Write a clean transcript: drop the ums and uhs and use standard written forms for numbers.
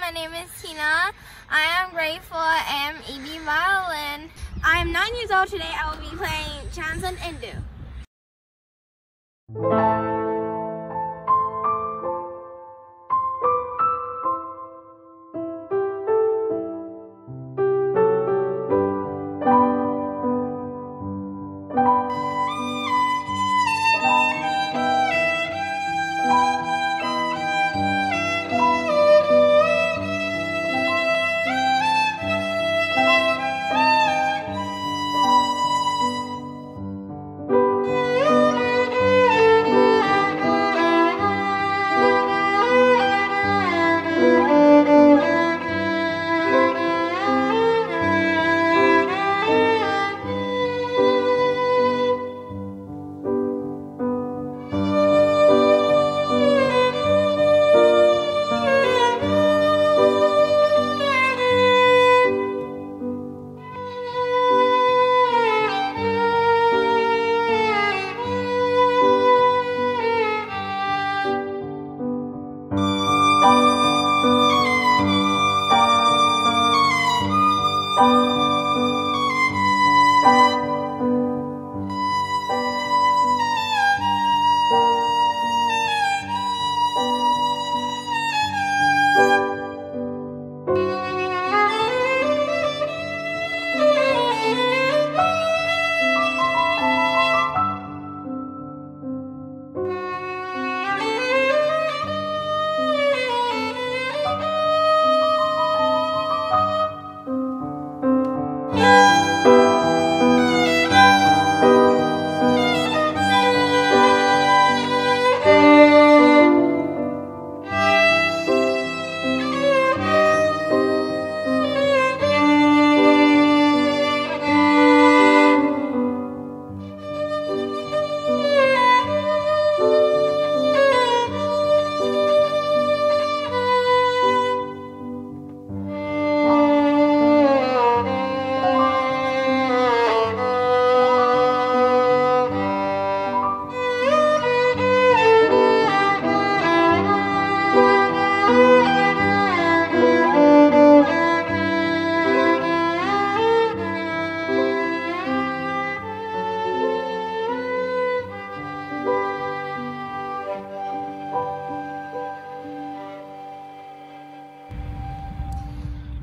my name is Tina. I am grade 4 AMEB violin. I am 9 years old today. I will be playing Chanson Indoue.